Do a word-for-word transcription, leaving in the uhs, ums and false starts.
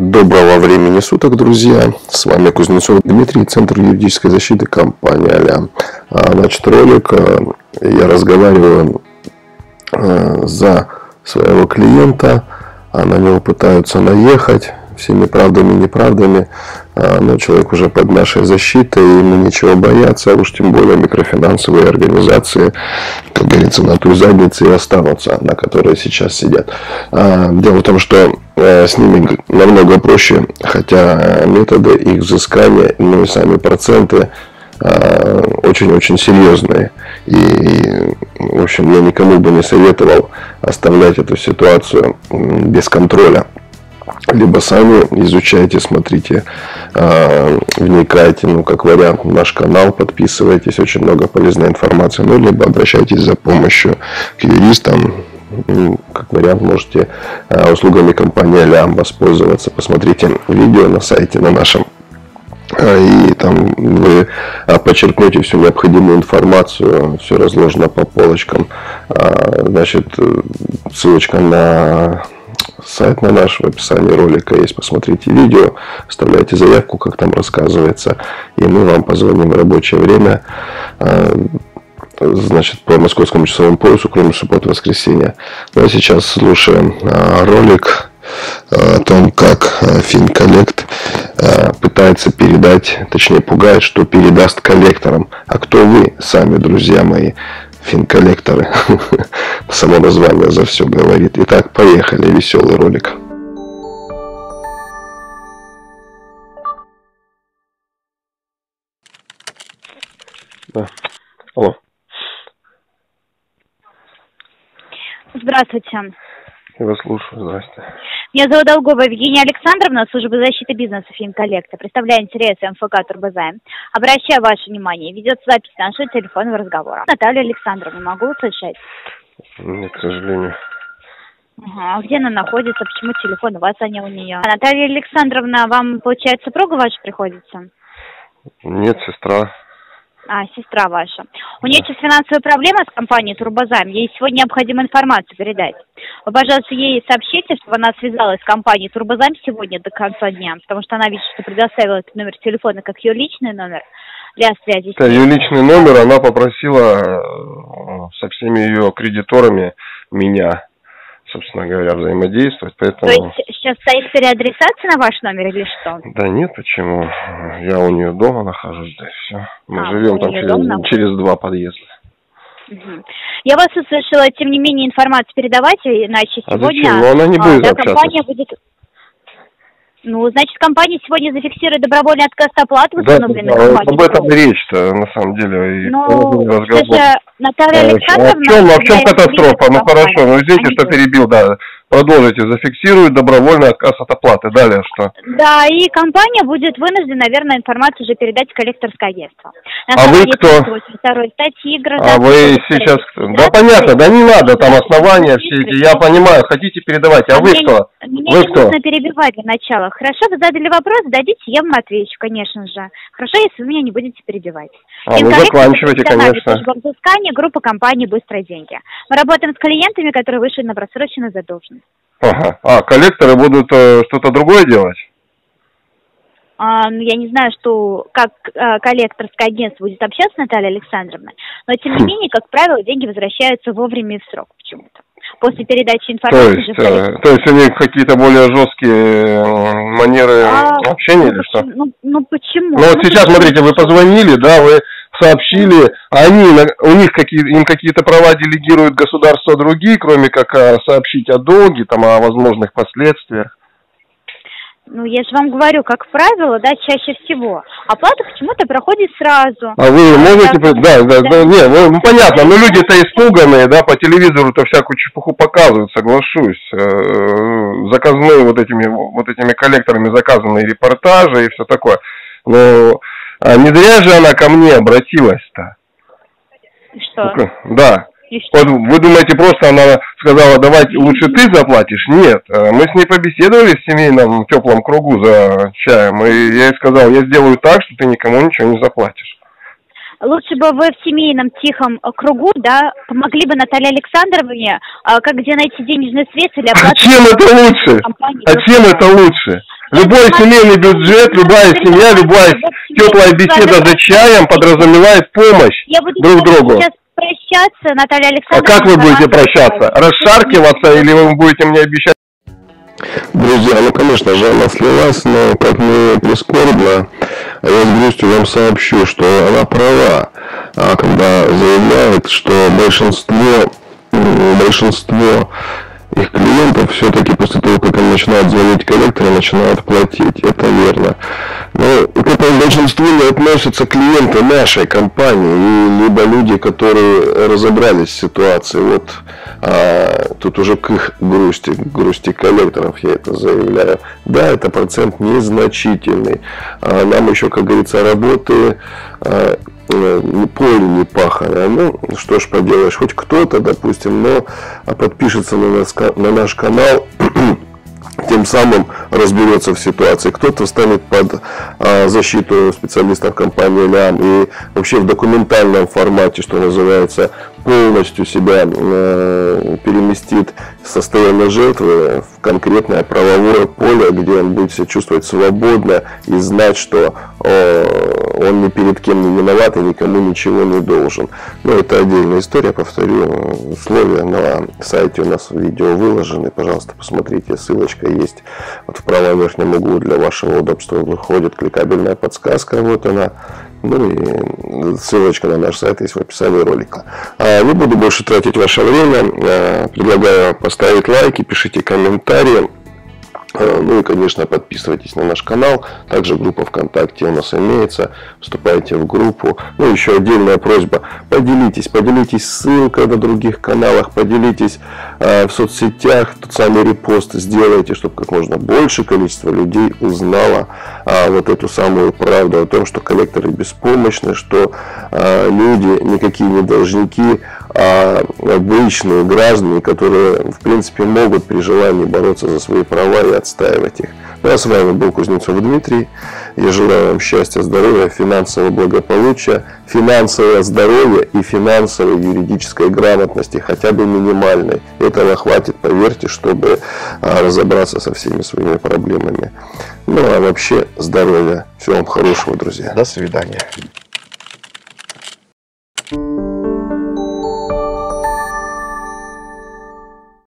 Доброго времени суток, друзья! С вами Кузнецов Дмитрий, Центр юридической защиты компании «Аля». Значит, ролик я разговариваю за своего клиента, на него пытаются наехать всеми правдами и неправдами, но человек уже под нашей защитой, и ему ничего бояться, а уж тем более микрофинансовые организации, как говорится, на той заднице и останутся, на которой сейчас сидят. Дело в том, что с ними намного проще, хотя методы их взыскания, ну и сами проценты очень-очень серьезные. И, в общем, я никому бы не советовал оставлять эту ситуацию без контроля. Либо сами изучайте, смотрите, вникайте, ну, как вариант, в наш канал, подписывайтесь, очень много полезной информации, ну, либо обращайтесь за помощью к юристам. Как вариант, можете услугами компании «Алиам» воспользоваться. Посмотрите видео на сайте на нашем, и там вы подчеркнете всю необходимую информацию, все разложено по полочкам. Значит, ссылочка на сайт на наш в описании ролика есть, посмотрите видео, вставляйте заявку, как там рассказывается, и мы вам позвоним в рабочее время. Значит, по московскому часовому поясу, кроме субботы, воскресенья. Ну, а сейчас слушаем а, ролик а, о том, как а, Финколлект а, пытается передать, точнее пугает, что передаст коллекторам. А кто вы сами, друзья мои, финколлекторы? Само название за все говорит. Итак, поехали, веселый ролик. Алло. Здравствуйте. Я вас слушаю. Здравствуйте. Меня зовут Долгова Евгения Александровна, служба защиты бизнеса Финколлекта. Представляю интересы МФО Турбозайм. Обращаю ваше внимание, ведется запись нашего телефонного разговора. Наталья Александровна, могу услышать? Нет, к сожалению. Ага, где она находится? Почему телефон у вас, а не у нее? А Наталья Александровна, вам, получается, супруга ваша приходится? Нет, сестра. А, сестра ваша. У нее сейчас финансовая проблема с компанией «Турбозайм». Ей сегодня необходимо информацию передать. Вы, пожалуйста, ей сообщите, чтобы она связалась с компанией «Турбозайм» сегодня до конца дня, потому что она видит, что предоставила этот номер телефона как ее личный номер для связи. Это ее личный номер. Она попросила со всеми ее кредиторами меня, собственно говоря, взаимодействовать, поэтому... То есть сейчас стоит переадресация на ваш номер или что? Да нет, почему? Я у нее дома нахожусь, да и все. Мы а, живем там через, через два подъезда. Угу. Я вас услышала, тем не менее, информацию передавать, иначе а сегодня... А она не будет а, да, компания будет... Ну, значит, компания сегодня зафиксирует добровольный отказ от оплаты восстановленной да, компании. Об этом речь-то, на самом деле, и ну, разговор. Наталья Александровна... А в чем, а в чем катастрофа? Ну, хорошо, ну, извините, что перебил, да. Продолжите, зафиксируют добровольный отказ от оплаты. Далее что? Да, и компания будет вынуждена, наверное, информацию уже передать в коллекторское агентство. А вы кто? Статьи, а вы сейчас... Да, да понятно, да не надо, там основания все эти, я понимаю, хотите передавать. А, а вы кто? Меня вы не кто? Нужно перебивать для начала. Хорошо, вы задали вопрос, дадите, я вам отвечу, конечно же. Хорошо, если вы меня не будете перебивать. А, ну заканчивайте, конечно. Группа компании «Быстрые деньги». Мы работаем с клиентами, которые вышли на просроченную задолженность. Ага. А коллекторы будут э, что-то другое делать? А, ну, я не знаю, что как э, коллекторское агентство будет общаться с Натальей Александровной, но тем не менее, как правило, деньги возвращаются вовремя и в срок почему-то. После передачи информации... То есть, э, то есть у них какие-то более жесткие манеры а, общения или что? Ну, ну почему? Ну, ну вот сейчас, смотрите, вы позвонили, да, вы... сообщили, они, у них какие, им какие-то права делегируют государство другие, кроме как сообщить о долге, там, о возможных последствиях. Ну, я же вам говорю, как правило, да, чаще всего. Оплата почему-то проходит сразу. А вы можете... Да, да, да, не, ну, понятно, но люди-то испуганные, да, по телевизору-то всякую чепуху показывают, соглашусь. Заказные вот этими, вот этими коллекторами заказанные репортажи и все такое. Но... А не зря же она ко мне обратилась-то. Что? Да. Что? Вот вы думаете, просто она сказала, давай лучше ты заплатишь? Нет. Мы с ней побеседовали в семейном теплом кругу за чаем, и я ей сказал, я сделаю так, что ты никому ничего не заплатишь. Лучше бы вы в семейном тихом кругу, да, помогли бы Наталье Александровне, а, как где найти денежные средства для оплаты... А чем это лучше? А чем это лучше? Любой семейный бюджет, любая семья, любая теплая беседа за чаем подразумевает помощь друг другу. Прощаться, Наталья Александровна. А как вы будете прощаться? Расшаркиваться или вы будете мне обещать? Друзья, ну конечно же она слилась, но как ни прискорбно, я с грустью вам сообщу, что она права, когда заявляет, что большинство, большинство их клиентов все-таки после того, как они начинают звонить коллектору, начинают платить. Это верно. Но к этому большинству не относятся клиенты нашей компании, либо люди, которые разобрались с ситуацией. Вот а, тут уже к их грусти, к грусти коллекторов я это заявляю. Да, это процент незначительный. А нам еще, как говорится, работы... А, не поле не пахаря, ну что ж поделаешь, хоть кто-то, допустим, но подпишется на наш, на наш канал, тем самым разберется в ситуации, кто-то встанет под а, защиту специалистов компании «Алиам» и вообще в документальном формате, что называется, полностью себя э, переместит состояние жертвы в конкретное правовое поле, где он будет себя чувствовать свободно и знать, что э, он ни перед кем не виноват и никому ничего не должен. Но это отдельная история, повторю, условия на сайте у нас видео выложены, пожалуйста, посмотрите, ссылочка есть вот в правом верхнем углу для вашего удобства, выходит кликабельная подсказка, вот она. Ну и ссылочка на наш сайт есть в описании ролика. Не буду больше тратить ваше время. Предлагаю поставить лайки, пишите комментарии. Ну и, конечно, подписывайтесь на наш канал. Также группа ВКонтакте у нас имеется. Вступайте в группу. Ну, еще отдельная просьба. Поделитесь. Поделитесь ссылкой на других каналах. Поделитесь э, в соцсетях. Тот самый репост сделайте, чтобы как можно больше количество людей узнало э, вот эту самую правду о том, что коллекторы беспомощны, что э, люди никакие не должники, а обычные граждане, которые, в принципе, могут при желании бороться за свои права и отстаивать их. Ну, а с вами был Кузнецов Дмитрий. Я желаю вам счастья, здоровья, финансового благополучия, финансового здоровья и финансовой юридической грамотности, хотя бы минимальной. Этого хватит, поверьте, чтобы разобраться со всеми своими проблемами. Ну, а вообще здоровья. Всего вам хорошего, друзья. До свидания.